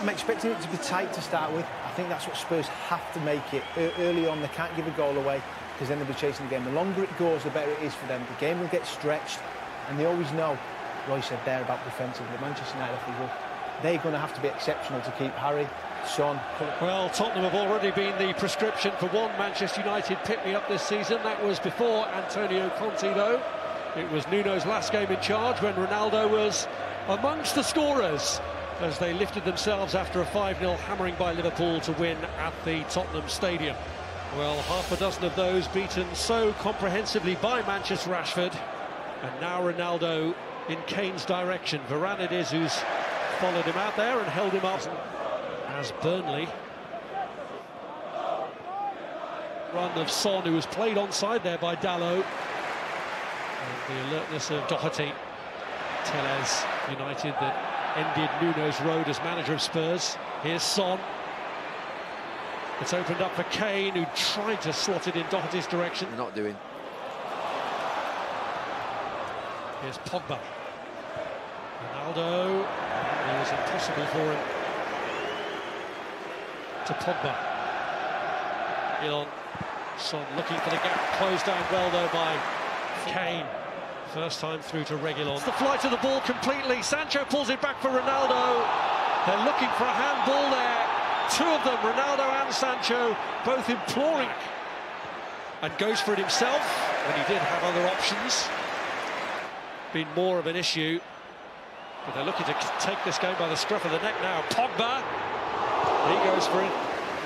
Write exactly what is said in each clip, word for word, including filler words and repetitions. I'm expecting it to be tight to start with. I think that's what Spurs have to make it. Early on, they can't give a goal away because then they'll be chasing the game. The longer it goes, the better it is for them. The game will get stretched, and they always know, Roy said there about defensively, Manchester United, if they will, they're going to have to be exceptional to keep Harry, Son. Well, Tottenham have already been the prescription for one Manchester United pick-me-up this season. That was before Antonio Conte, though. It was Nuno's last game in charge when Ronaldo was amongst the scorers as they lifted themselves after a five nil hammering by Liverpool to win at the Tottenham Stadium. Well, half a dozen of those beaten so comprehensively by Marcus Rashford, and now Ronaldo in Kane's direction. Varane it is who's followed him out there and held him up as Burnley. Run of Son, who was played onside there by Dalot. And the alertness of Doherty. Telles United that ended Nuno's road as manager of Spurs. Here's Son. It's opened up for Kane, who tried to slot it in Doherty's direction. They're not doing. Here's Pogba. Ronaldo. It was impossible for him. To Pogba. Reguilón. Son looking for the gap. Closed down well though by Kane. First time through to Reguilón. It's the flight of the ball completely. Sancho pulls it back for Ronaldo. They're looking for a handball there. Two of them, Ronaldo and Sancho, both imploring. And goes for it himself, when he did have other options. Been more of an issue, but they're looking to take this game by the scruff of the neck now. Pogba, he goes for it,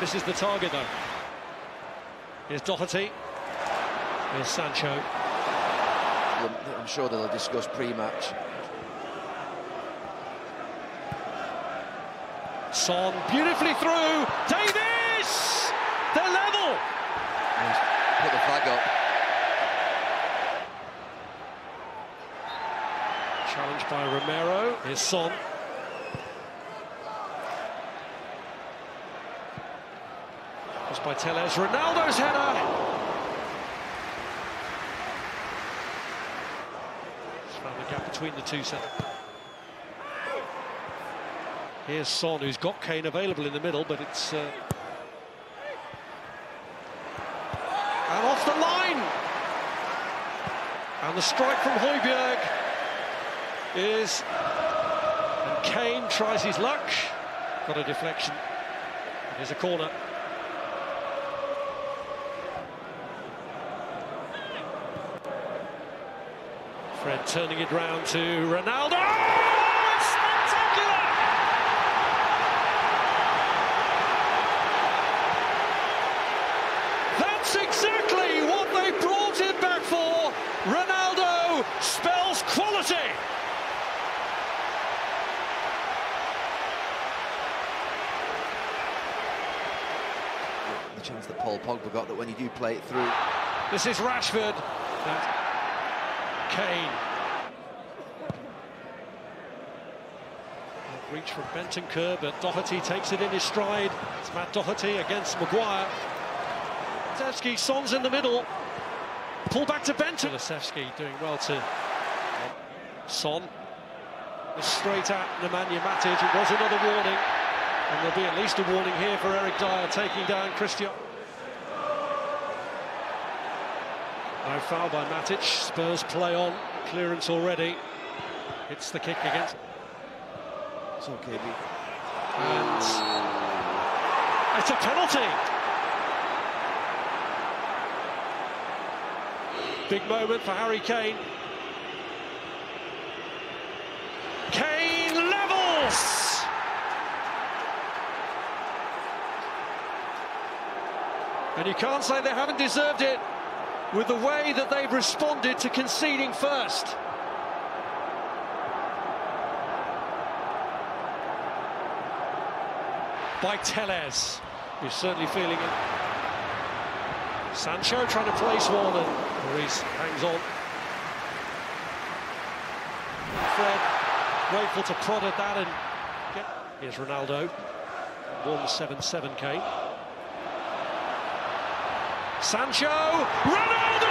misses the target though. Here's Doherty, here's Sancho. I'm sure they'll discuss pre-match. Son beautifully through, Davies, they're level. And put the flag up. Challenged by Romero. Here's Son. Just by Telles. Ronaldo's header. Just found the gap between the two centre. Here's Son, who's got Kane available in the middle, but it's. Uh... And off the line! And the strike from Højbjerg. Is and Kane tries his luck, got a deflection. Here's a corner. Fred turning it round to Ronaldo. Oh, it's spectacular! That's exactly what they brought it back for. Ronaldo spells quality. Chance that Paul Pogba got that when you do play it through. This is Rashford. That's Kane. Reach from Bentancur, but Doherty takes it in his stride. It's Matt Doherty against Maguire. Kulusevski, Son's in the middle. Pull back to Bentancur. Kulusevski doing well to Son. Straight at Nemanja Matic. It was another warning. And there'll be at least a warning here for Eric Dier, taking down Cristiano. No foul by Matic. Spurs play on. Clearance already. Hits the kick against. It's OK. And it's a penalty. Big moment for Harry Kane. Kane levels. And you can't say they haven't deserved it with the way that they've responded to conceding first. By Telles, who's certainly feeling it. Sancho trying to place one, and Lloris hangs on. Fred grateful to prod at that and get. Here's Ronaldo. one seven seven Kane. Sancho, Ronaldo!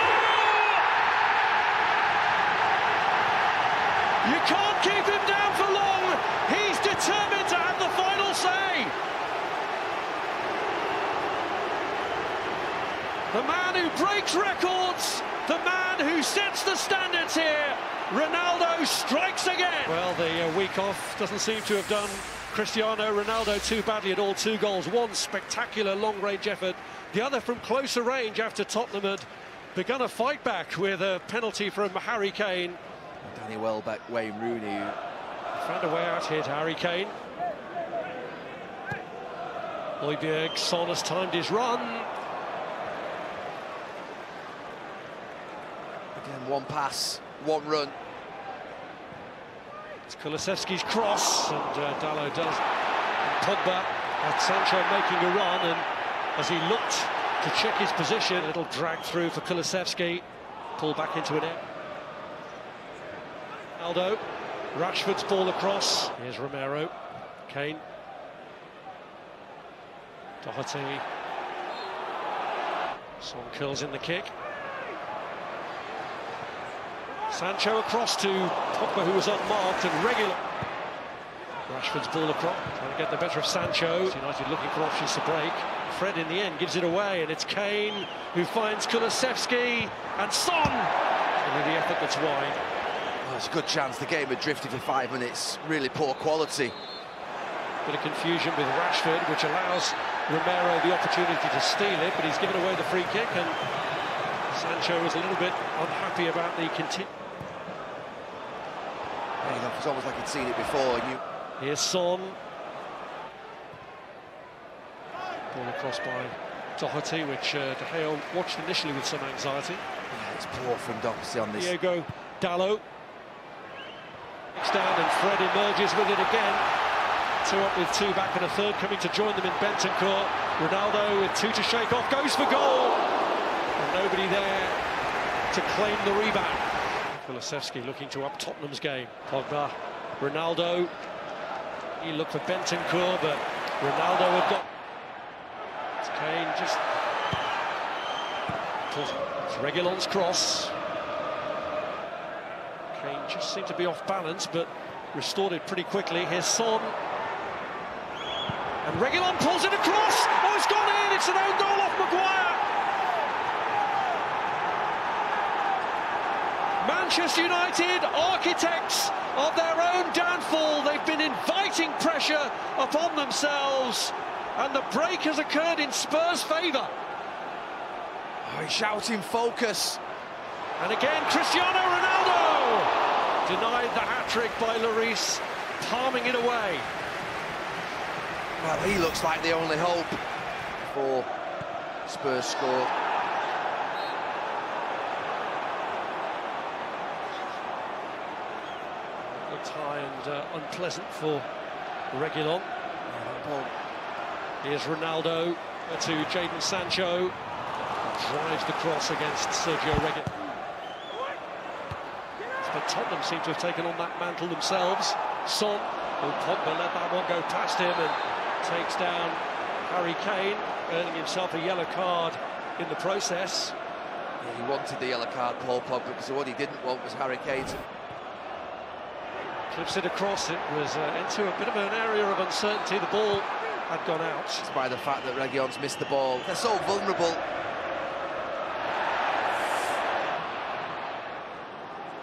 You can't keep him down for long. He's determined to have the final say. The man who breaks records, the man who sets the standards here, Ronaldo strikes again. Well, the uh, week off doesn't seem to have done Cristiano Ronaldo too badly at all. Two goals, one spectacular long-range effort, the other from closer range after Tottenham had begun a fight back with a penalty from Harry Kane. Danny Welbeck, Wayne Rooney. Found a way out here to Harry Kane. Højbjerg, Son has timed his run. Again, one pass, one run. It's Kulusevski's cross, and uh, Dalot does. And Pogba had Sancho making a run, and as he looked to check his position, it'll drag through for Kulusevski. Pull back into an net. Ronaldo, Rashford's ball across. Here's Romero, Kane. Doherty. Son curls in the kick. Sancho across to Pogba, who was unmarked, and Reguilón. Rashford's ball across, trying to get the better of Sancho. United looking for options to break. Fred in the end gives it away, and it's Kane who finds Kulusevski, and Son! And the effort that's wide. Well, it's a good chance. The game had drifted for five minutes. Really poor quality. Bit of confusion with Rashford, which allows Romero the opportunity to steal it, but he's given away the free kick, and Sancho was a little bit unhappy about the continue. It's almost like he'd seen it before. You... Here's Son. Ball across by Doherty, which uh, De Gea watched initially with some anxiety. Yeah, it's poor from Doherty on this. Diogo Dalot. It's down, and Fred emerges with it again. Two up with two back, and a third coming to join them in Bentancur. Ronaldo with two to shake off, goes for goal, and nobody there to claim the rebound. Kulusevski looking to up Tottenham's game. Pogba, Ronaldo. He looked for Bentancur, but Ronaldo had got. It's Kane just. It's Reguilón's cross. Kane just seemed to be off balance, but restored it pretty quickly. Here's Son. And Reguilón pulls it across. Oh, it's gone in. It's an own goal off Maguire. Manchester United, architects of their own downfall. They've been inviting pressure upon themselves, and the break has occurred in Spurs' favour. Oh, he's shouting focus. And again, Cristiano Ronaldo. Denied the hat-trick by Lloris, palming it away. Well, he looks like the only hope for Spurs score. Looked high and uh, unpleasant for Reguilón. Here's Ronaldo to Jadon Sancho. Drives the cross against Sergio Reguilón. But Tottenham seem to have taken on that mantle themselves. Son, and Pogba let that one go past him, and takes down Harry Kane, earning himself a yellow card in the process. Yeah, he wanted the yellow card, Paul Pogba, because what he didn't want was Harry Kane. Clips it across. It was uh, into a bit of an area of uncertainty. The ball had gone out. It's by the fact that Reguilón's missed the ball. They're so vulnerable.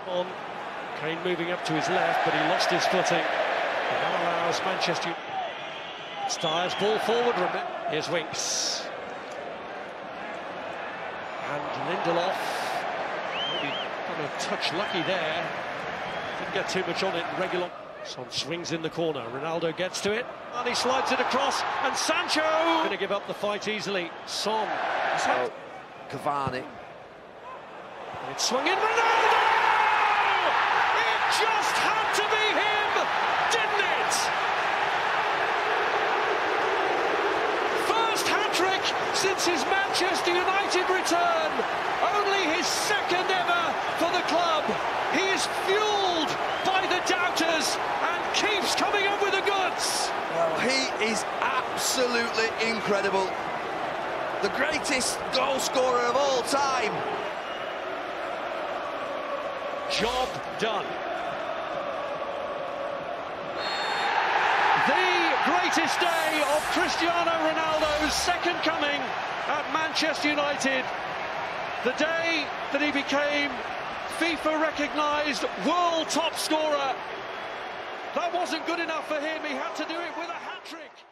On Kane moving up to his left, but he lost his footing. And that allows Manchester United. Styles ball forward. Here's Winks. And Lindelof. Maybe got a touch lucky there. Didn't get too much on it. Reguilón. Son swings in the corner. Ronaldo gets to it. And he slides it across. And Sancho! Going to give up the fight easily. Son. Oh, Cavani. And it's swung in. Ronaldo! It just had to be him, didn't it? Since his Manchester United return, only his second ever for the club. He is fuelled by the doubters and keeps coming up with the goods. Well, he is absolutely incredible. The greatest goal scorer of all time. Job done. The greatest day of Cristiano Ronaldo's second coming at Manchester United, the day that he became FIFA-recognised world top scorer. That wasn't good enough for him, he had to do it with a hat-trick.